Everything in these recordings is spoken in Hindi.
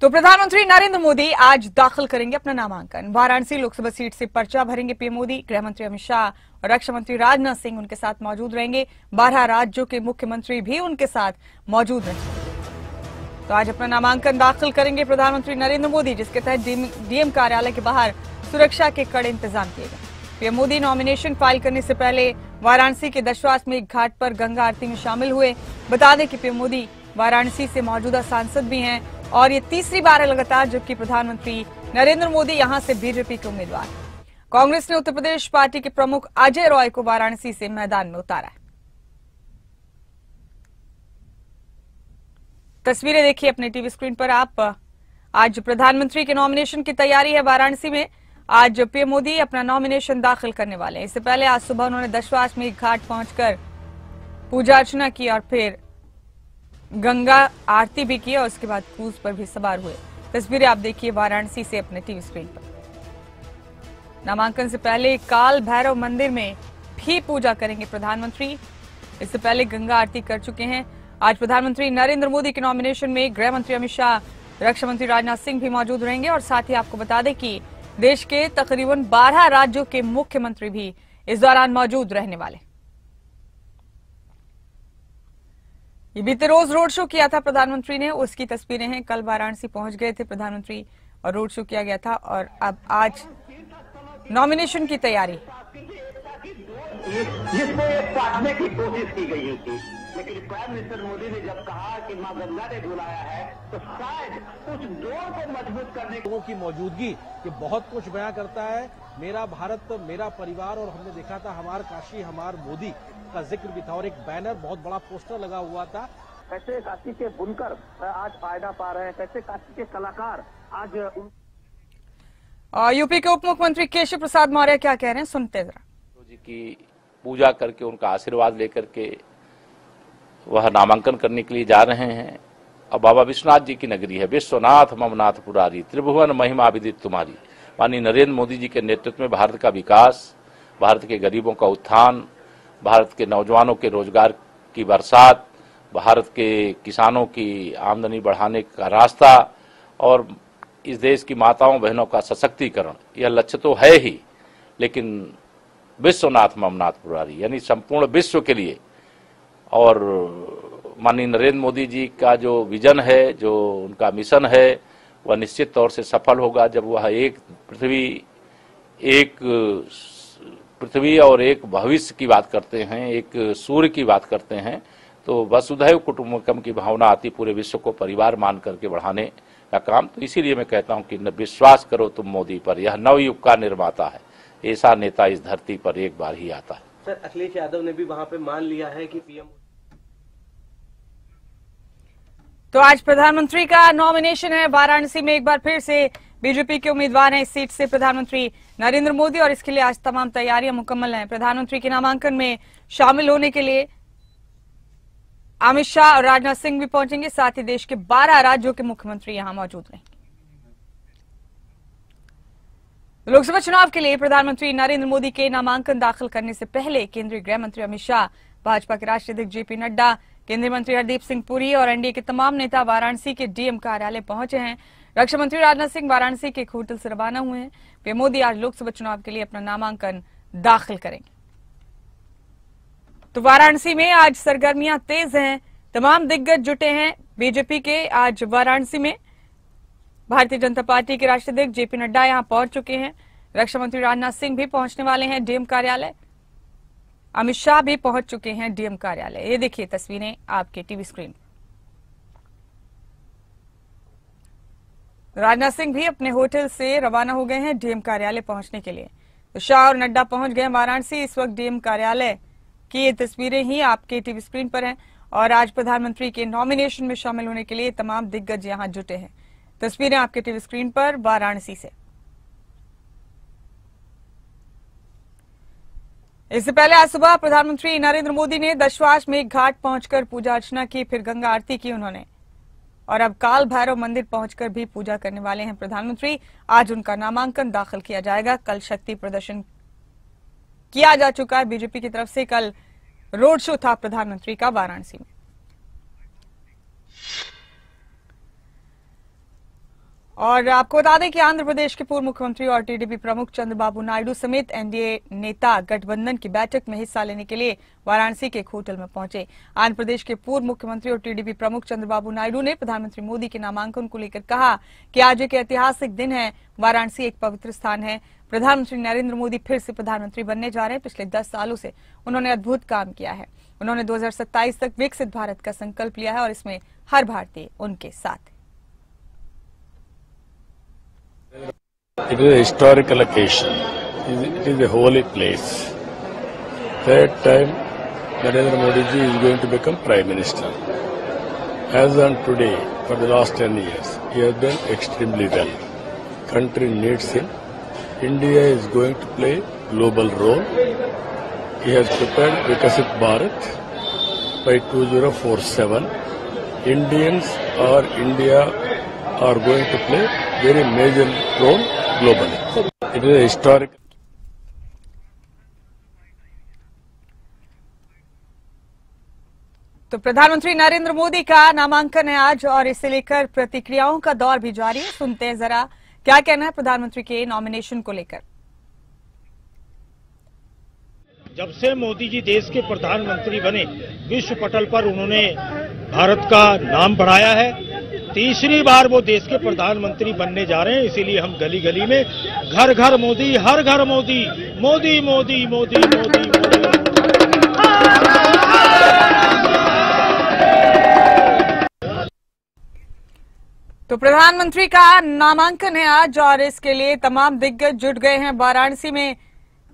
तो प्रधानमंत्री नरेंद्र मोदी आज दाखिल करेंगे अपना नामांकन। वाराणसी लोकसभा सीट से पर्चा भरेंगे पीएम मोदी। गृहमंत्री अमित शाह और रक्षा मंत्री राजनाथ सिंह उनके साथ मौजूद रहेंगे। 12 राज्यों के मुख्यमंत्री भी उनके साथ मौजूद रहेंगे। तो आज अपना नामांकन दाखिल करेंगे प्रधानमंत्री नरेंद्र मोदी, जिसके तहत डीएम कार्यालय के बाहर सुरक्षा के कड़े इंतजाम किए गए। पीएम मोदी नॉमिनेशन फाइल करने से पहले वाराणसी के दशाश्वमेध घाट पर गंगा आरती में शामिल हुए। बता दें कि पीएम मोदी वाराणसी से मौजूदा सांसद भी हैं और ये तीसरी बार लगातार जबकि प्रधानमंत्री नरेंद्र मोदी यहां से बीजेपी के उम्मीदवार। कांग्रेस ने उत्तर प्रदेश पार्टी के प्रमुख अजय रॉय को वाराणसी से मैदान में उतारा है। तस्वीरें देखिए अपने टीवी स्क्रीन पर आप। आज प्रधानमंत्री के नॉमिनेशन की तैयारी है वाराणसी में। आज पीएम मोदी अपना नॉमिनेशन दाखिल करने वाले हैं। इससे पहले आज सुबह उन्होंने दशाश्वमेध घाट पहुंचकर पूजा अर्चना की और फिर गंगा आरती भी की और उसके बाद क्रूज पर भी सवार हुए। तस्वीरें आप देखिए वाराणसी से अपने टीवी स्क्रीन पर। नामांकन से पहले काल भैरव मंदिर में भी पूजा करेंगे प्रधानमंत्री। इससे पहले गंगा आरती कर चुके हैं। आज प्रधानमंत्री नरेंद्र मोदी के नॉमिनेशन में गृह मंत्री अमित शाह, रक्षा मंत्री राजनाथ सिंह भी मौजूद रहेंगे। और साथ ही आपको बता दें कि देश के तकरीबन 12 राज्यों के मुख्यमंत्री भी इस दौरान मौजूद रहने वाले। ये बीते रोज रोड शो किया था प्रधानमंत्री ने, उसकी तस्वीरें हैं। कल वाराणसी पहुंच गए थे प्रधानमंत्री और रोड शो किया गया था और अब आज नॉमिनेशन की तैयारी। जिसमें साधने की कोशिश की गई थी, लेकिन प्राइम मिनिस्टर मोदी ने जब कहा कि मां गंगा ने बुलाया है, तो शायद उस डोर को मजबूत करने लोगों की मौजूदगी ये बहुत कुछ बयां करता है। मेरा भारत मेरा परिवार और हमने देखा था हमार काशी हमार मोदी का जिक्र भी था और एक बैनर बहुत बड़ा पोस्टर लगा हुआ था। कैसे काशी के बुनकर आज फायदा पा रहे हैं, कैसे काशी के कलाकार आज यूपी के उप मुख्यमंत्री केशव प्रसाद मौर्य क्या कह रहे हैं, सुनते जरा। की पूजा करके उनका आशीर्वाद लेकर के वह नामांकन करने के लिए जा रहे हैं। अब बाबा विश्वनाथ जी की नगरी है, विश्वनाथ ममनाथ पुरारी त्रिभुवन महिमा विदित तुम्हारी। माननीय नरेंद्र मोदी जी के नेतृत्व में भारत का विकास, भारत के गरीबों का उत्थान, भारत के नौजवानों के रोजगार की बरसात, भारत के किसानों की आमदनी बढ़ाने का रास्ता और इस देश की माताओं बहनों का सशक्तिकरण, यह लक्ष्य तो है ही, लेकिन विश्वनाथ ममनाथ पुरारी यानी संपूर्ण विश्व के लिए। और माननीय नरेंद्र मोदी जी का जो विजन है, जो उनका मिशन है, वह निश्चित तौर से सफल होगा जब वह एक पृथ्वी और एक भविष्य की बात करते हैं, एक सूर्य की बात करते हैं, तो वसुधैव कुटुम्बकम की भावना आती, पूरे विश्व को परिवार मान करके बढ़ाने का काम। तो इसीलिए मैं कहता हूं कि विश्वास करो तुम मोदी पर, यह नवयुग का निर्माता है, ऐसा नेता इस धरती पर एक बार ही आता है। सर, अखिलेश यादव ने भी वहां पे मान लिया है कि पीएम। तो आज प्रधानमंत्री का नॉमिनेशन है वाराणसी में। एक बार फिर से बीजेपी के उम्मीदवार हैं इस सीट से प्रधानमंत्री नरेंद्र मोदी और इसके लिए आज तमाम तैयारियां मुकम्मल हैं। प्रधानमंत्री के नामांकन में शामिल होने के लिए अमित शाह और राजनाथ सिंह भी पहुंचेंगे। साथ ही देश के 12 राज्यों के मुख्यमंत्री यहाँ मौजूद रहेंगे। लोकसभा चुनाव के लिए प्रधानमंत्री नरेंद्र मोदी के नामांकन दाखिल करने से पहले केंद्रीय गृह मंत्री अमित शाह, भाजपा के राष्ट्रीय अध्यक्ष जेपी नड्डा, केंद्रीय मंत्री हरदीप सिंह पुरी और एनडीए के तमाम नेता वाराणसी के डीएम कार्यालय पहुंचे हैं। रक्षा मंत्री राजनाथ सिंह वाराणसी के एक होटल से रवाना हुए हैं। पीएम मोदी आज लोकसभा चुनाव के लिए अपना नामांकन दाखिल करेंगे। तो वाराणसी में आज सरगर्मियां तेज हैं, तमाम दिग्गज जुटे हैं बीजेपी के। आज वाराणसी में भारतीय जनता पार्टी के राष्ट्रीय अध्यक्ष जेपी नड्डा यहां पहुंच चुके हैं। रक्षा मंत्री राजनाथ सिंह भी पहुंचने वाले हैं डीएम कार्यालय। अमित शाह भी पहुंच चुके हैं डीएम कार्यालय। ये देखिए तस्वीरें आपके टीवी स्क्रीन। राजनाथ सिंह भी अपने होटल से रवाना हो गए हैं डीएम कार्यालय पहुंचने के लिए। तो शाह और नड्डा पहुंच गए वाराणसी। इस वक्त डीएम कार्यालय की ये तस्वीरें ही आपके टीवी स्क्रीन पर है। और आज प्रधानमंत्री के नॉमिनेशन में शामिल होने के लिए तमाम दिग्गज यहाँ जुटे हैं। तस्वीरें आपके टीवी स्क्रीन पर वाराणसी से। इससे पहले आज सुबह प्रधानमंत्री नरेंद्र मोदी ने दशाश्वमेध घाट पहुंचकर पूजा अर्चना की, फिर गंगा आरती की उन्होंने और अब काल भैरव मंदिर पहुंचकर भी पूजा करने वाले हैं प्रधानमंत्री। आज उनका नामांकन दाखिल किया जाएगा। कल शक्ति प्रदर्शन किया जा चुका है बीजेपी की तरफ से। कल रोड शो था प्रधानमंत्री का वाराणसी में। और आपको बता दें कि आंध्र प्रदेश के पूर्व मुख्यमंत्री और टीडीपी प्रमुख चंद्रबाबू नायडू समेत एनडीए नेता गठबंधन की बैठक में हिस्सा लेने के लिए वाराणसी के एक होटल में पहुंचे। आंध्र प्रदेश के पूर्व मुख्यमंत्री और टीडीपी प्रमुख चंद्रबाबू नायडू ने प्रधानमंत्री मोदी के नामांकन को लेकर कहा कि आज एक ऐतिहासिक दिन है, वाराणसी एक पवित्र स्थान है। प्रधानमंत्री नरेंद्र मोदी फिर से प्रधानमंत्री बनने जा रहे हैं। पिछले 10 सालों से उन्होंने अद्भुत काम किया है। उन्होंने 2027 तक विकसित भारत का संकल्प लिया है और इसमें हर भारतीय उनके साथ। It is a historical occasion. It is a holy place. Third time, Narendra Modi ji is going to become Prime Minister. As on today, for the last 10 years, he has done extremely well. Country needs him. India is going to play global role. He has prepared Vikasit Bharat by 2047. Indians or India are going to play very major role globally. It is a historic. तो प्रधानमंत्री नरेंद्र मोदी का नामांकन है आज और इसे लेकर प्रतिक्रियाओं का दौर भी जारी है। सुनते हैं जरा क्या कहना है प्रधानमंत्री के नॉमिनेशन को लेकर। जब से मोदी जी देश के प्रधानमंत्री बने, विश्व पटल पर उन्होंने भारत का नाम बढ़ाया है। तीसरी बार वो देश के प्रधानमंत्री बनने जा रहे हैं, इसीलिए हम गली गली में घर घर मोदी, हर घर मोदी, मोदी मोदी मोदी मोदी मोदी। तो प्रधानमंत्री का नामांकन है आज और इसके लिए तमाम दिग्गज जुट गए हैं वाराणसी में।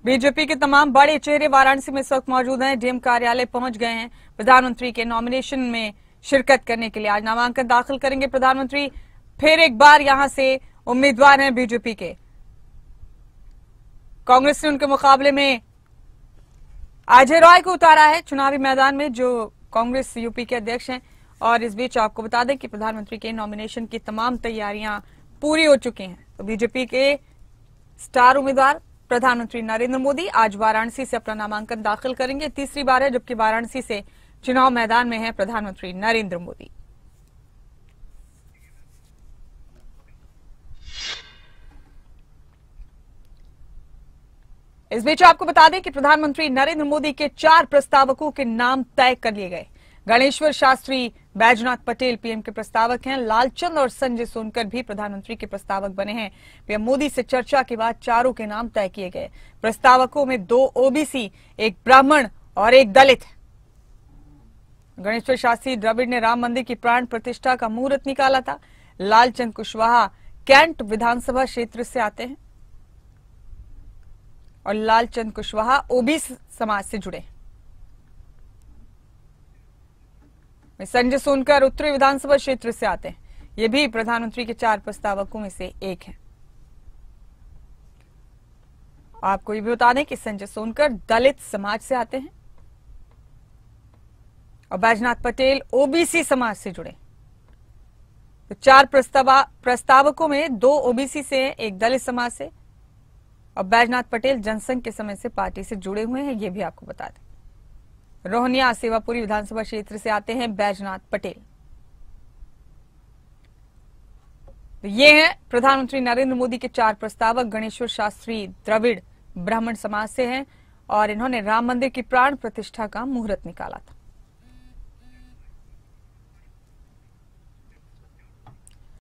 बीजेपी के तमाम बड़े चेहरे वाराणसी में इस वक्त मौजूद हैं, डीएम कार्यालय पहुंच गए हैं प्रधानमंत्री के नॉमिनेशन में शिरकत करने के लिए। आज नामांकन दाखिल करेंगे प्रधानमंत्री, फिर एक बार यहां से उम्मीदवार हैं बीजेपी के। कांग्रेस ने उनके मुकाबले में अजय रॉय को उतारा है चुनावी मैदान में, जो कांग्रेस यूपी के अध्यक्ष हैं। और इस बीच आपको बता दें कि प्रधानमंत्री के नॉमिनेशन की तमाम तैयारियां पूरी हो चुकी हैं। तो बीजेपी के स्टार उम्मीदवार प्रधानमंत्री नरेंद्र मोदी आज वाराणसी से अपना नामांकन दाखिल करेंगे। तीसरी बार है जबकि वाराणसी से चुनाव मैदान में है प्रधानमंत्री नरेंद्र मोदी। इस बीच आपको बता दें कि प्रधानमंत्री नरेंद्र मोदी के 4 प्रस्तावकों के नाम तय कर लिए गए। गणेश्वर शास्त्री, बैजनाथ पटेल पीएम के प्रस्तावक हैं। लालचंद और संजय सोनकर भी प्रधानमंत्री के प्रस्तावक बने हैं। पीएम मोदी से चर्चा के बाद चारों के नाम तय किए गए। प्रस्तावकों में 2 ओबीसी, एक ब्राह्मण और एक दलित। गणेश्वर शास्त्री द्रविड़ ने राम मंदिर की प्राण प्रतिष्ठा का मुहूर्त निकाला था। लालचंद कुशवाहा कैंट विधानसभा क्षेत्र से आते हैं और लालचंद कुशवाहा ओबीसी समाज से जुड़े हैं। संजय सोनकर उत्तरी विधानसभा क्षेत्र से आते हैं, ये भी प्रधानमंत्री के 4 प्रस्तावकों में से एक हैं। आपको ये भी बता दें कि संजय सोनकर दलित समाज से आते हैं और बैजनाथ पटेल ओबीसी समाज से जुड़े। तो 4 प्रस्तावकों में 2 ओबीसी से हैं, एक दलित समाज से और बैजनाथ पटेल जनसंघ के समय से पार्टी से जुड़े हुए हैं, ये भी आपको बता दें। रोहनिया सेवापुरी विधानसभा क्षेत्र से आते हैं बैजनाथ पटेल। तो ये हैं प्रधानमंत्री नरेंद्र मोदी के 4 प्रस्तावक। गणेश्वर शास्त्री द्रविड़ ब्राह्मण समाज से हैं और इन्होंने राम मंदिर की प्राण प्रतिष्ठा का मुहूर्त निकाला था।